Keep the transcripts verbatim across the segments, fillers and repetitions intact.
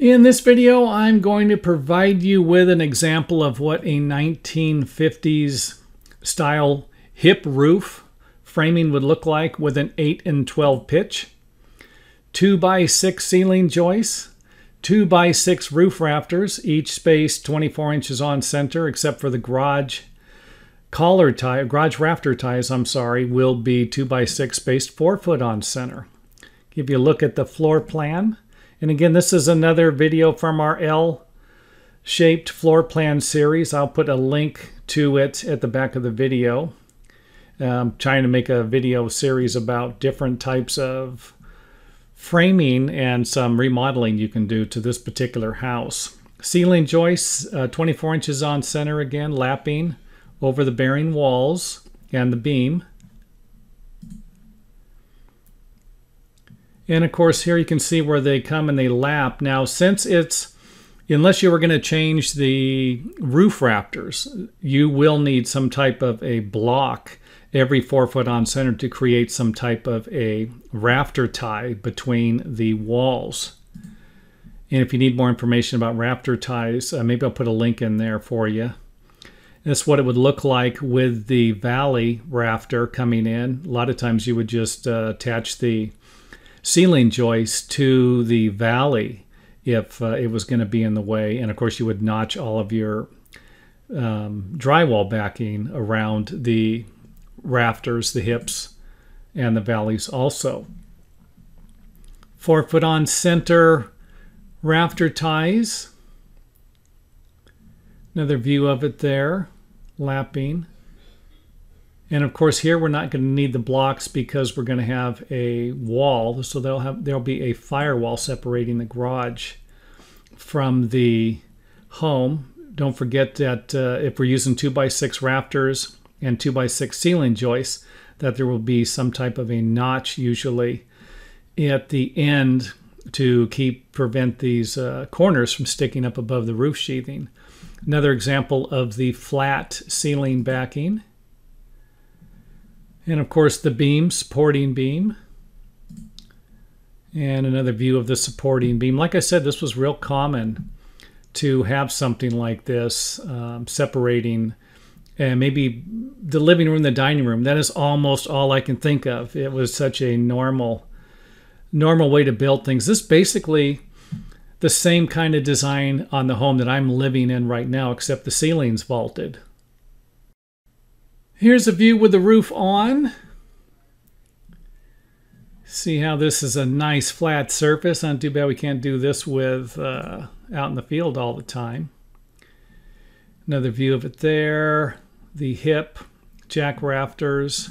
In this video, I'm going to provide you with an example of what a nineteen fifties style hip roof framing would look like with an eight and twelve pitch, two by six ceiling joists, two by six roof rafters, each spaced twenty-four inches on center except for the garage collar tie, garage rafter ties, I'm sorry, will be two by six spaced four foot on center. Give you a look at the floor plan. And again, this is another video from our L-shaped floor plan series. I'll put a link to it at the back of the video. I'm trying to make a video series about different types of framing and some remodeling you can do to this particular house. Ceiling joists, uh, twenty-four inches on center again, lapping over the bearing walls and the beam. And of course here you can see where they come and they lap. Now since it's, unless you were going to change the roof rafters, you will need some type of a block every four foot on center to create some type of a rafter tie between the walls. And if you need more information about rafter ties, uh, maybe I'll put a link in there for you. That's what it would look like with the valley rafter coming in. A lot of times you would just uh, attach the ceiling joist to the valley if uh, it was going to be in the way. And of course you would notch all of your um, drywall backing around the rafters, the hips, and the valleys also. Four foot on center rafter ties. Another view of it there, lapping. And of course here we're not going to need the blocks because we're going to have a wall, so they'll have there'll be a firewall separating the garage from the home. Don't forget that uh, if we're using two by six rafters and two by six ceiling joists, that there will be some type of a notch usually at the end to keep prevent these uh, corners from sticking up above the roof sheathing. Another example of the flat ceiling backing. And of course the beam, supporting beam. And another view of the supporting beam. Like I said, this was real common to have something like this um, separating and maybe the living room, the dining room. That is almost all I can think of. It was such a normal, normal way to build things. This is basically the same kind of design on the home that I'm living in right now, except the ceiling's vaulted. Here's a view with the roof on. See how this is a nice flat surface. Not too bad we can't do this with uh, out in the field all the time. Another view of it there. The hip, jack rafters,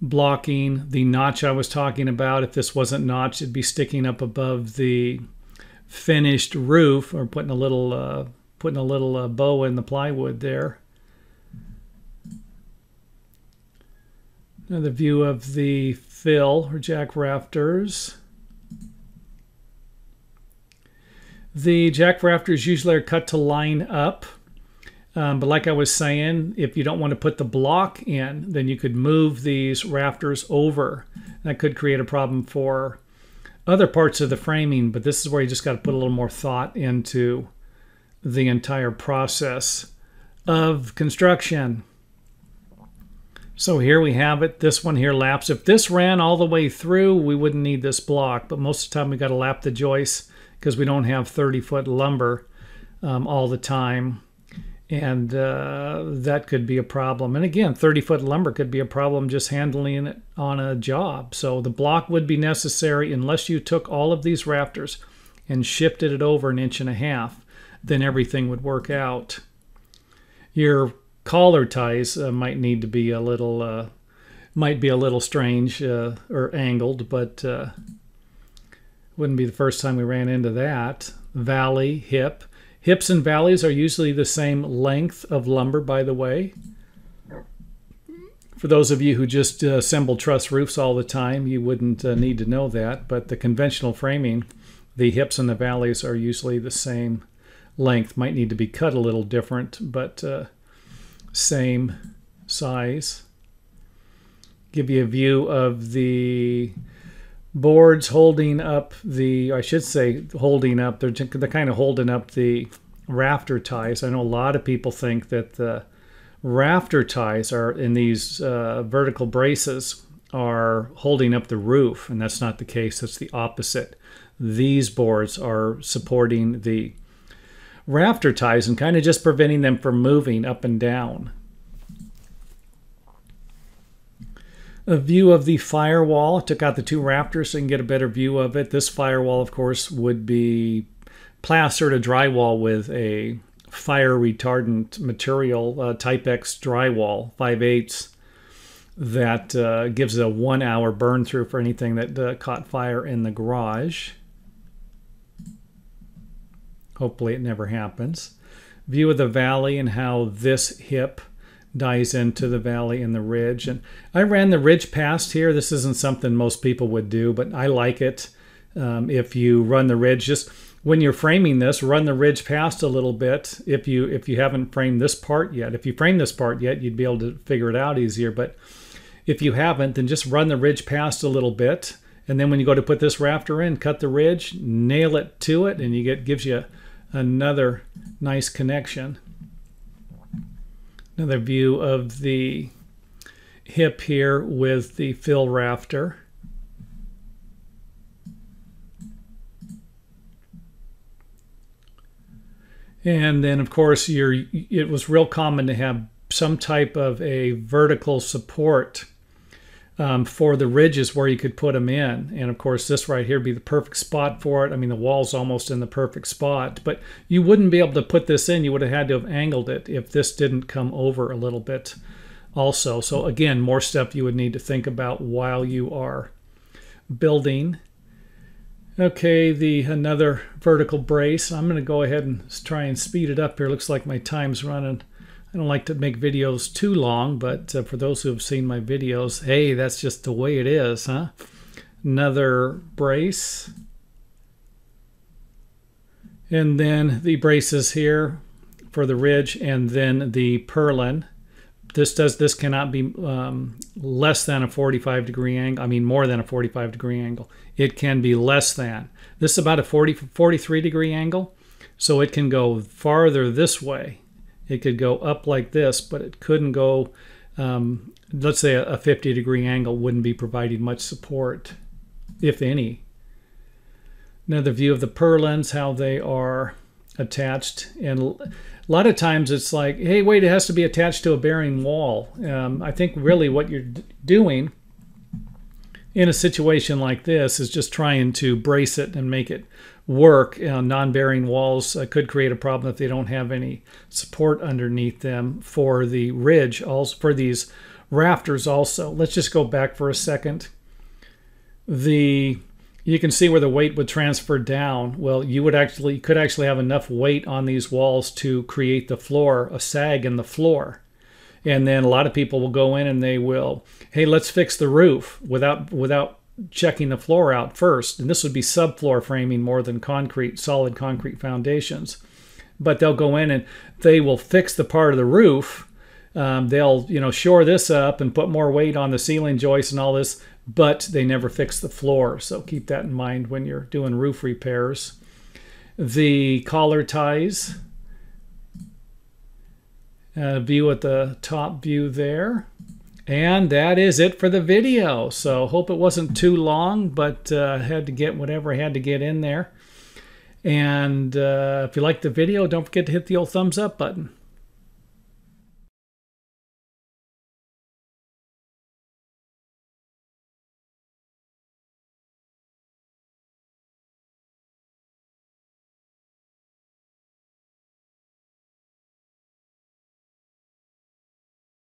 blocking, the notch I was talking about. If this wasn't notched, it'd be sticking up above the finished roof, or putting a little uh, putting a little uh, bow in the plywood there. Another view of the fill or jack rafters. The jack rafters usually are cut to line up. Um, but like I was saying, if you don't want to put the block in, then you could move these rafters over. That could create a problem for other parts of the framing, but this is where you just got to put a little more thought into the entire process of construction. So here we have it. This one here laps. If this ran all the way through, we wouldn't need this block, but most of the time we got to lap the joists because we don't have thirty foot lumber um, all the time. And uh, that could be a problem. And again, thirty foot lumber could be a problem just handling it on a job. So the block would be necessary unless you took all of these rafters and shifted it over an inch and a half, then everything would work out. Your collar ties uh, might need to be a little, uh, might be a little strange uh, or angled, but uh, wouldn't be the first time we ran into that. Valley, hip. Hips and valleys are usually the same length of lumber, by the way. For those of you who just uh, assemble truss roofs all the time, you wouldn't uh, need to know that, but the conventional framing, the hips and the valleys are usually the same length. Might need to be cut a little different, but uh, same size. Give you a view of the boards holding up the, I should say holding up, they're, they're kind of holding up the rafter ties. I know a lot of people think that the rafter ties are in these uh, vertical braces are holding up the roof, and that's not the case. That's the opposite. These boards are supporting the rafter ties and kind of just preventing them from moving up and down. A view of the firewall. I took out the two rafters so you can get a better view of it. This firewall, of course, would be plastered a drywall with a fire retardant material, uh, Typex drywall, five eighths, that uh, gives a one hour burn through for anything that uh, caught fire in the garage. Hopefully it never happens. View of the valley and how this hip dies into the valley and the ridge. And I ran the ridge past here. This isn't something most people would do, but I like it. Um, if you run the ridge, just when you're framing this, run the ridge past a little bit. If you if you haven't framed this part yet, if you frame this part yet, you'd be able to figure it out easier. But if you haven't, then just run the ridge past a little bit. And then when you go to put this rafter in, cut the ridge, nail it to it, and you get gives you another nice connection. Another view of the hip here with the fill rafter. And then, of course, you're, it was real common to have some type of a vertical support um, for the ridges where you could put them in. And, of course, this right here would be the perfect spot for it. I mean, the wall's almost in the perfect spot. But you wouldn't be able to put this in. You would have had to have angled it if this didn't come over a little bit also. So, again, more stuff you would need to think about while you are building. Okay, the another vertical brace. I'm going to go ahead and try and speed it up here. Looks like my time's running. I don't like to make videos too long, but uh, for those who have seen my videos, hey, that's just the way it is, huh? Another brace. And then the braces here for the ridge, and then the purlin. This does this cannot be um, less than a forty-five degree angle. I mean, more than a forty-five degree angle. It can be less than. This is about a forty, forty-three degree angle, so it can go farther this way. It could go up like this, but it couldn't go. Um, let's say a, a fifty degree angle wouldn't be providing much support, if any. Another view of the purlins, how they are attached, and a lot of times it's like, hey, wait, it has to be attached to a bearing wall. Um, I think really what you're doing in a situation like this is just trying to brace it and make it work. You know, non-bearing walls uh, could create a problem if they don't have any support underneath them for the ridge, also for these rafters also. Let's just go back for a second. The You can see where the weight would transfer down. Well, you would actually could actually have enough weight on these walls to create the floor, a sag in the floor. And then a lot of people will go in and they will, hey, let's fix the roof without without checking the floor out first. And this would be subfloor framing more than concrete, solid concrete foundations. But they'll go in and they will fix the part of the roof. Um, they'll, you know, shore this up and put more weight on the ceiling joists and all this, but they never fix the floor. So keep that in mind when you're doing roof repairs. The collar ties, uh, view at the top view there. And that is it for the video. So hope it wasn't too long, but uh, had to get whatever I had to get in there. And uh, if you liked the video, don't forget to hit the old thumbs up button.